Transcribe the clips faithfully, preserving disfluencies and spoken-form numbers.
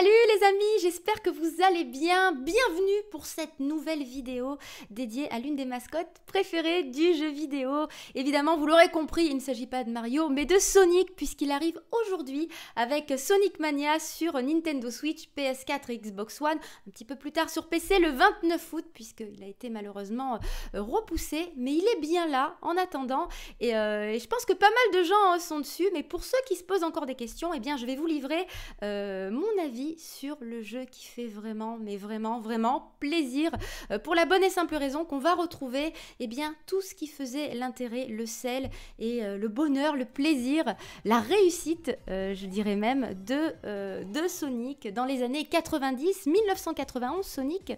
Salut les amis, j'espère que vous allez bien. Bienvenue pour cette nouvelle vidéo dédiée à l'une des mascottes préférées du jeu vidéo. Évidemment, vous l'aurez compris, il ne s'agit pas de Mario, mais de Sonic, puisqu'il arrive aujourd'hui avec Sonic Mania sur Nintendo Switch, P S quatre et Xbox One, un petit peu plus tard sur P C le vingt-neuf août, puisqu'il a été malheureusement repoussé, mais il est bien là en attendant. Et, euh, et je pense que pas mal de gens sont dessus, mais pour ceux qui se posent encore des questions, eh bien, je vais vous livrer euh, mon avis sur le jeu qui fait vraiment, mais vraiment, vraiment plaisir, euh, pour la bonne et simple raison qu'on va retrouver eh bien, tout ce qui faisait l'intérêt, le sel et euh, le bonheur, le plaisir, la réussite, euh, je dirais même, de, euh, de Sonic dans les années quatre-vingt-dix, mille neuf cent quatre-vingt-onze, Sonic,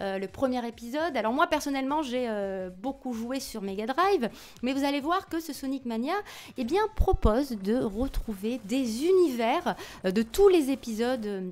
euh, le premier épisode. Alors moi, personnellement, j'ai euh, beaucoup joué sur Mega Drive, mais vous allez voir que ce Sonic Mania eh bien, propose de retrouver des univers euh, de tous les épisodes euh,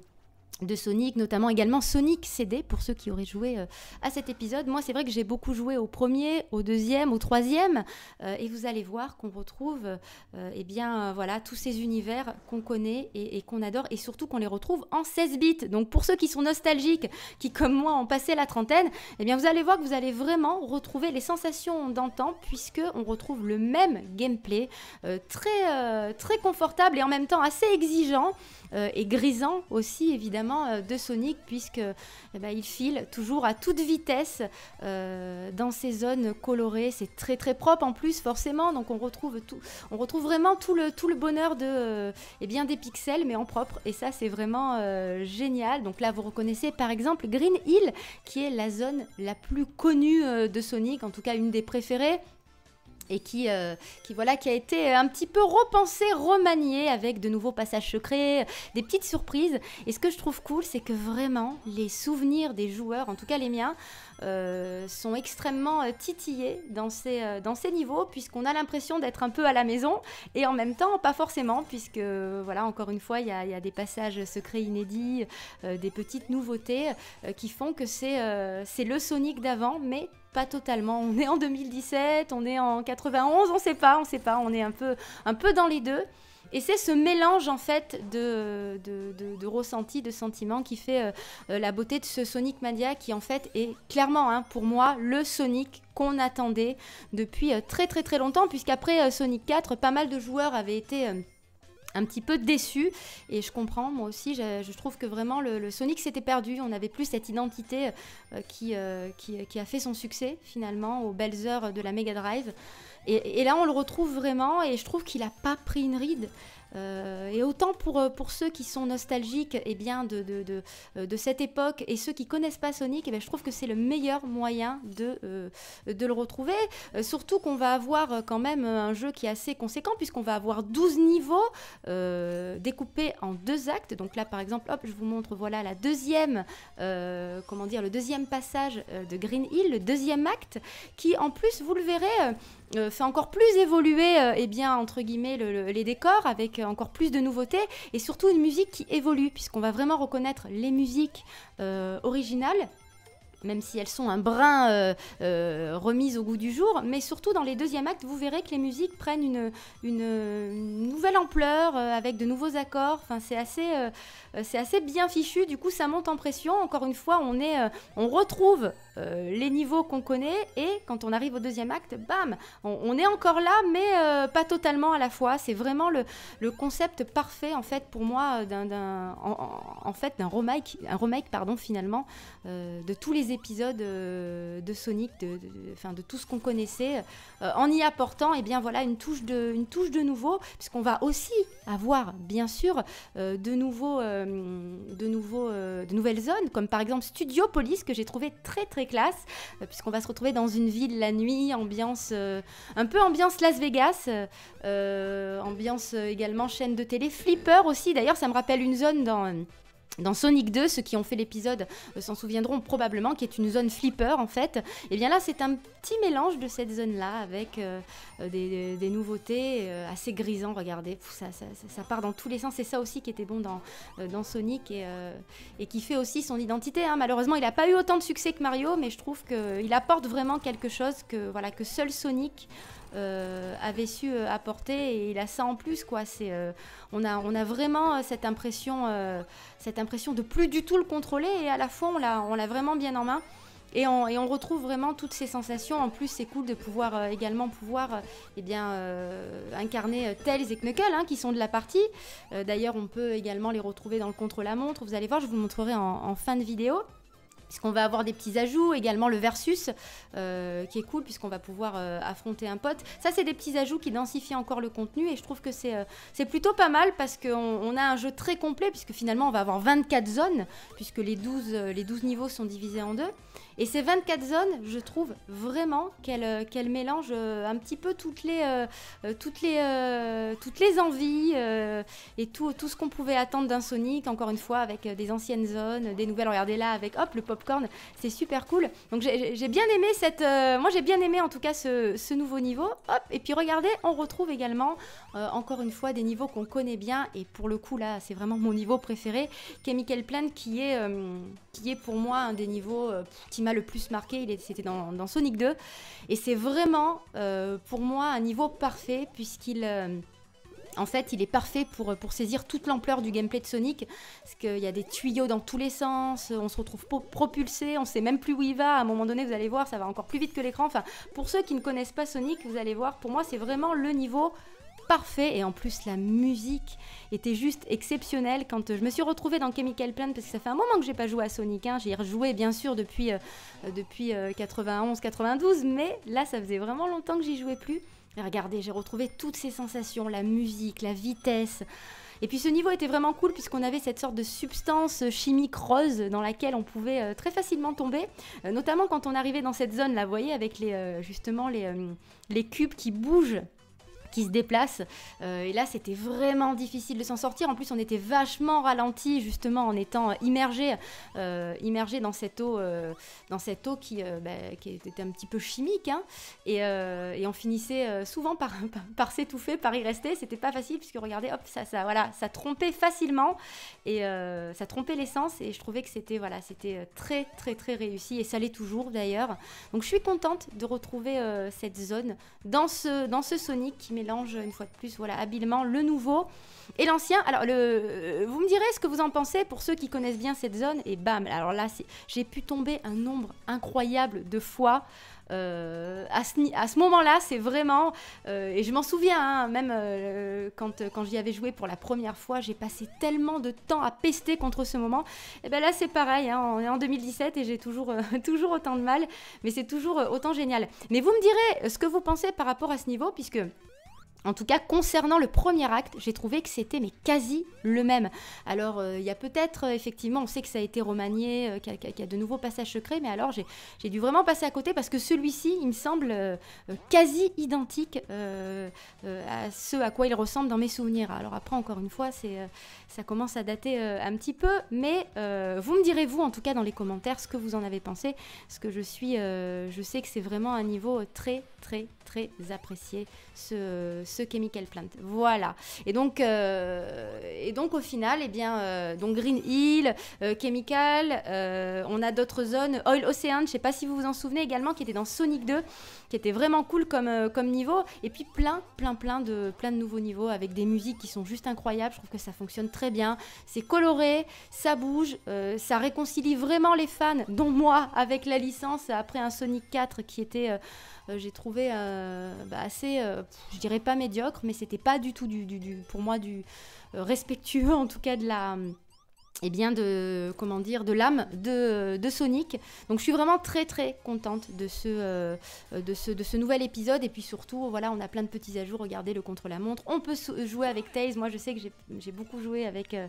de Sonic, notamment également Sonic C D, pour ceux qui auraient joué euh, à cet épisode. Moi, c'est vrai que j'ai beaucoup joué au premier, au deuxième, au troisième, euh, et vous allez voir qu'on retrouve euh, eh bien, euh, voilà, tous ces univers qu'on connaît et, et qu'on adore, et surtout qu'on les retrouve en seize bits. Donc, pour ceux qui sont nostalgiques, qui, comme moi, ont passé la trentaine, eh bien, vous allez voir que vous allez vraiment retrouver les sensations d'antan, puisqu'on retrouve le même gameplay, euh, très, euh, très confortable et en même temps assez exigeant, euh, et grisant aussi, évidemment, de Sonic, puisque eh ben, il file toujours à toute vitesse euh, dans ces zones colorées. C'est très très propre en plus, forcément, donc on retrouve tout, on retrouve vraiment tout le tout le bonheur de euh, eh bien des pixels, mais en propre, et ça c'est vraiment euh, génial. Donc là vous reconnaissez par exemple Green Hill, qui est la zone la plus connue euh, de Sonic, en tout cas une des préférées, et qui, euh, qui, voilà, qui a été un petit peu repensé, remanié, avec de nouveaux passages secrets, des petites surprises. Et ce que je trouve cool, c'est que vraiment, les souvenirs des joueurs, en tout cas les miens, euh, sont extrêmement euh, titillés dans ces, euh, dans ces niveaux, puisqu'on a l'impression d'être un peu à la maison, et en même temps, pas forcément, puisque, euh, voilà, encore une fois, il y a, y a des passages secrets inédits, euh, des petites nouveautés euh, qui font que c'est euh, c'est le Sonic d'avant, mais pas totalement. On est en deux mille dix-sept, on est en quatre-vingt-onze, on sait pas, on sait pas, on est un peu, un peu dans les deux. Et c'est ce mélange en fait de, de, de, de ressentis, de sentiments qui fait euh, la beauté de ce Sonic Mania, qui en fait est clairement, hein, pour moi, le Sonic qu'on attendait depuis euh, très très très longtemps, puisqu'après euh, Sonic quatre, pas mal de joueurs avaient été... Euh, un petit peu déçu, et je comprends, moi aussi je, je trouve que vraiment le, le Sonic s'était perdu, on n'avait plus cette identité euh, qui, euh, qui, qui a fait son succès finalement aux belles heures de la Mega Drive, et, et là on le retrouve vraiment, et je trouve qu'il n'a pas pris une ride. Euh, et autant pour, pour ceux qui sont nostalgiques eh bien, de, de, de, de cette époque, et ceux qui ne connaissent pas Sonic, eh bien, je trouve que c'est le meilleur moyen de, euh, de le retrouver. Euh, surtout qu'on va avoir quand même un jeu qui est assez conséquent, puisqu'on va avoir douze niveaux euh, découpés en deux actes. Donc là par exemple, hop, je vous montre, voilà, la deuxième, euh, comment dire, le deuxième passage de Green Hill, le deuxième acte, qui en plus, vous le verrez... Euh, Euh, fait encore plus évoluer euh, eh bien, entre guillemets, le, le, les décors, avec euh, encore plus de nouveautés, et surtout une musique qui évolue, puisqu'on va vraiment reconnaître les musiques euh, originales, même si elles sont un brin euh, euh, remises au goût du jour, mais surtout dans les deuxièmes actes, vous verrez que les musiques prennent une, une, une nouvelle ampleur, euh, avec de nouveaux accords, enfin, c'est assez, euh, c'est assez bien fichu, du coup ça monte en pression, encore une fois on, est, euh, on retrouve euh, les niveaux qu'on connaît, et quand on arrive au deuxième acte, bam, on, on est encore là, mais euh, pas totalement à la fois. C'est vraiment le, le concept parfait en fait pour moi d'un en, en fait, d'un remake, un remake pardon, finalement, euh, de tous les épisodes de Sonic, de, de, enfin, de tout ce qu'on connaissait, euh, en y apportant et eh bien voilà une touche de une touche de nouveau, puisqu'on va aussi avoir bien sûr euh, de nouveaux euh, de nouveaux euh, de nouvelles zones, comme par exemple Studio Police, que j'ai trouvé très très classe, euh, puisqu'on va se retrouver dans une ville la nuit, ambiance euh, un peu ambiance Las Vegas, euh, ambiance également chaîne de télé, Flipper aussi d'ailleurs, ça me rappelle une zone dans Dans Sonic deux, ceux qui ont fait l'épisode euh, s'en souviendront probablement, qui est une zone flipper en fait. Et bien là, c'est un petit mélange de cette zone-là avec euh, des, des nouveautés euh, assez grisantes. Regardez, ça, ça, ça part dans tous les sens. C'est ça aussi qui était bon dans, euh, dans Sonic, et, euh, et qui fait aussi son identité, hein. Malheureusement, il n'a pas eu autant de succès que Mario, mais je trouve qu'il apporte vraiment quelque chose que, voilà, que seul Sonic euh, avait su euh, apporter, et il a ça en plus quoi. C'est, euh, on, a, on a vraiment cette impression, euh, cette impression de plus du tout le contrôler, et à la fois on l'a, on l'a vraiment bien en main. Et on, et on retrouve vraiment toutes ces sensations. En plus, c'est cool de pouvoir euh, également pouvoir euh, eh bien, euh, incarner euh, Tails et Knuckles, hein, qui sont de la partie. Euh, D'ailleurs, on peut également les retrouver dans le contre-la-montre. Vous allez voir, je vous le montrerai en, en fin de vidéo. Puisqu'on va avoir des petits ajouts, également le versus euh, qui est cool puisqu'on va pouvoir euh, affronter un pote. Ça, c'est des petits ajouts qui densifient encore le contenu, et je trouve que c'est euh, c'est plutôt pas mal parce qu'on on a un jeu très complet, puisque finalement on va avoir vingt-quatre zones, puisque les douze, euh, les douze niveaux sont divisés en deux. Et ces vingt-quatre zones, je trouve vraiment qu'elles euh, qu'elles mélangent euh, un petit peu toutes les, euh, toutes les, euh, toutes les envies euh, et tout, tout ce qu'on pouvait attendre d'un Sonic, encore une fois, avec euh, des anciennes zones, des nouvelles. Regardez là, avec hop, le pop Popcorn, c'est super cool. Donc j'ai ai bien aimé cette, euh, moi j'ai bien aimé en tout cas ce, ce nouveau niveau. Hop, et puis regardez, on retrouve également euh, encore une fois des niveaux qu'on connaît bien, et pour le coup là, c'est vraiment mon niveau préféré, Chemical Plant, qui est euh, qui est pour moi un des niveaux euh, qui m'a le plus marqué. C'était dans, dans Sonic deux, et c'est vraiment euh, pour moi un niveau parfait puisqu'il euh, en fait, il est parfait pour, pour saisir toute l'ampleur du gameplay de Sonic, parce qu'il y a des tuyaux dans tous les sens, on se retrouve propulsé, on ne sait même plus où il va. À un moment donné, vous allez voir, ça va encore plus vite que l'écran. Enfin, pour ceux qui ne connaissent pas Sonic, vous allez voir, pour moi, c'est vraiment le niveau parfait. Et en plus, la musique était juste exceptionnelle. Quand je me suis retrouvée dans Chemical Plant, parce que ça fait un moment que j'ai pas joué à Sonic, hein. J'y ai rejoué bien sûr depuis, euh, depuis euh, quatre-vingt-onze quatre-vingt-douze, mais là, ça faisait vraiment longtemps que j'y jouais plus. Et regardez, j'ai retrouvé toutes ces sensations, la musique, la vitesse. Et puis ce niveau était vraiment cool puisqu'on avait cette sorte de substance chimique rose dans laquelle on pouvait euh, très facilement tomber, euh, notamment quand on arrivait dans cette zone là, vous voyez, avec les, euh, justement les, euh, les cubes qui bougent, qui se déplace, euh, et là c'était vraiment difficile de s'en sortir. En plus, on était vachement ralenti justement en étant immergé euh, immergé dans cette eau euh, dans cette eau qui, euh, bah, qui était un petit peu chimique, hein. Et, euh, et on finissait souvent par, par, par s'étouffer, par y rester. C'était pas facile puisque regardez, hop, ça ça voilà, ça trompait facilement, et euh, ça trompait l'essence, et je trouvais que c'était voilà, c'était très très très réussi, et ça l'est toujours d'ailleurs. Donc je suis contente de retrouver euh, cette zone dans ce dans ce Sonic qui met une fois de plus, voilà, habilement le nouveau et l'ancien. Alors, le, vous me direz ce que vous en pensez pour ceux qui connaissent bien cette zone. Et bam, alors là, j'ai pu tomber un nombre incroyable de fois. Euh, à ce, à ce moment-là, c'est vraiment... Euh, et je m'en souviens, hein, même euh, quand, quand j'y avais joué pour la première fois, j'ai passé tellement de temps à pester contre ce moment. Et bien là, c'est pareil, hein, on est en deux mille dix-sept et j'ai toujours, euh, toujours autant de mal, mais c'est toujours autant génial. Mais vous me direz ce que vous pensez par rapport à ce niveau, puisque... En tout cas, concernant le premier acte, j'ai trouvé que c'était mais quasi le même. Alors, il euh, y a peut-être, euh, effectivement, on sait que ça a été remanié, euh, qu'il y, qu'il y a de nouveaux passages secrets, mais alors j'ai dû vraiment passer à côté parce que celui-ci, il me semble euh, euh, quasi identique euh, euh, à ce à quoi il ressemble dans mes souvenirs. Alors après, encore une fois, c'est, euh, ça commence à dater euh, un petit peu, mais euh, vous me direz, vous, en tout cas, dans les commentaires, ce que vous en avez pensé, parce que je suis, euh, je sais que c'est vraiment un niveau très, très, très apprécié, ce... ce Chemical Plant. Voilà. Et donc, euh, et donc au final, eh bien, euh, donc Green Hill, euh, Chemical, euh, on a d'autres zones, Oil Ocean, je ne sais pas si vous vous en souvenez également, qui était dans Sonic deux, qui était vraiment cool comme, euh, comme niveau. Et puis plein, plein, plein de, plein de nouveaux niveaux avec des musiques qui sont juste incroyables. Je trouve que ça fonctionne très bien. C'est coloré, ça bouge, euh, ça réconcilie vraiment les fans, dont moi, avec la licence après un Sonic quatre qui était... Euh, Euh, j'ai trouvé euh, bah assez, euh, je dirais pas médiocre, mais c'était pas du tout du, du, du pour moi du euh, respectueux en tout cas de la... et eh bien de, comment dire, de l'âme de, de Sonic. Donc je suis vraiment très très contente de ce, euh, de ce, de ce nouvel épisode, et puis surtout voilà, on a plein de petits ajouts, regardez le contre-la-montre, on peut jouer avec Tails. Moi je sais que j'ai beaucoup joué avec euh,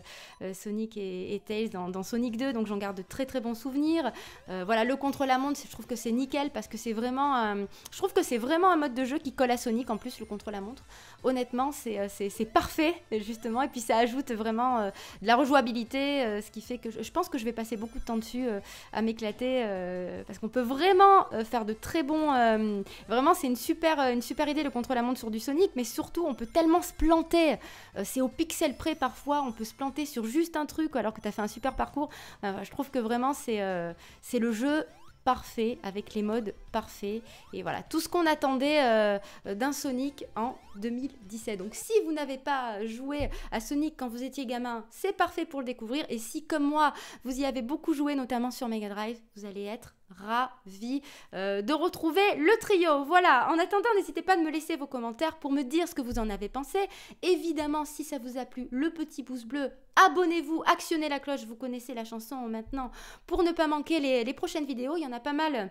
Sonic et, et Tails dans, dans Sonic deux, donc j'en garde de très très bons souvenirs. Euh, voilà, le contre-la-montre, je trouve que c'est nickel parce que c'est vraiment un, je trouve que c'est vraiment un mode de jeu qui colle à Sonic. En plus, le contre-la-montre, honnêtement, c'est parfait justement, et puis ça ajoute vraiment euh, de la rejouabilité. Euh, ce qui fait que je, je pense que je vais passer beaucoup de temps dessus euh, à m'éclater, euh, parce qu'on peut vraiment euh, faire de très bons euh, vraiment c'est une super, euh, une super idée, le contre-la-montre sur du Sonic, mais surtout on peut tellement se planter, euh, c'est au pixel près parfois, on peut se planter sur juste un truc alors que tu as fait un super parcours. Euh, je trouve que vraiment c'est euh, c'est le jeu parfait, avec les modes parfaits. Et voilà, tout ce qu'on attendait euh, d'un Sonic en deux mille dix-sept. Donc si vous n'avez pas joué à Sonic quand vous étiez gamin, c'est parfait pour le découvrir. Et si, comme moi, vous y avez beaucoup joué, notamment sur Mega Drive, vous allez être ravi euh, de retrouver le trio. Voilà, en attendant, n'hésitez pas à me laisser vos commentaires pour me dire ce que vous en avez pensé. Évidemment, si ça vous a plu, le petit pouce bleu, abonnez-vous, actionnez la cloche, vous connaissez la chanson maintenant, pour ne pas manquer les, les prochaines vidéos. Il y en a pas mal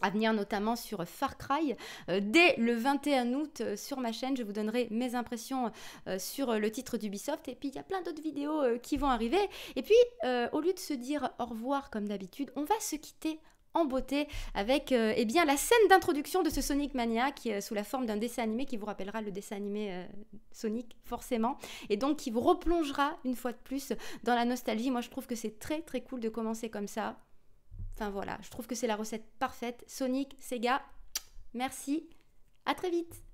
à venir, notamment sur Far Cry. Euh, dès le vingt et un août, euh, sur ma chaîne, je vous donnerai mes impressions euh, sur euh, le titre d'Ubisoft. Et puis, il y a plein d'autres vidéos euh, qui vont arriver. Et puis, euh, au lieu de se dire au revoir comme d'habitude, on va se quitter en beauté avec euh, eh bien, la scène d'introduction de ce Sonic Mania qui est sous la forme d'un dessin animé qui vous rappellera le dessin animé euh, Sonic forcément, et donc qui vous replongera une fois de plus dans la nostalgie. Moi, je trouve que c'est très très cool de commencer comme ça. Enfin voilà, je trouve que c'est la recette parfaite. Sonic, Sega, merci, à très vite.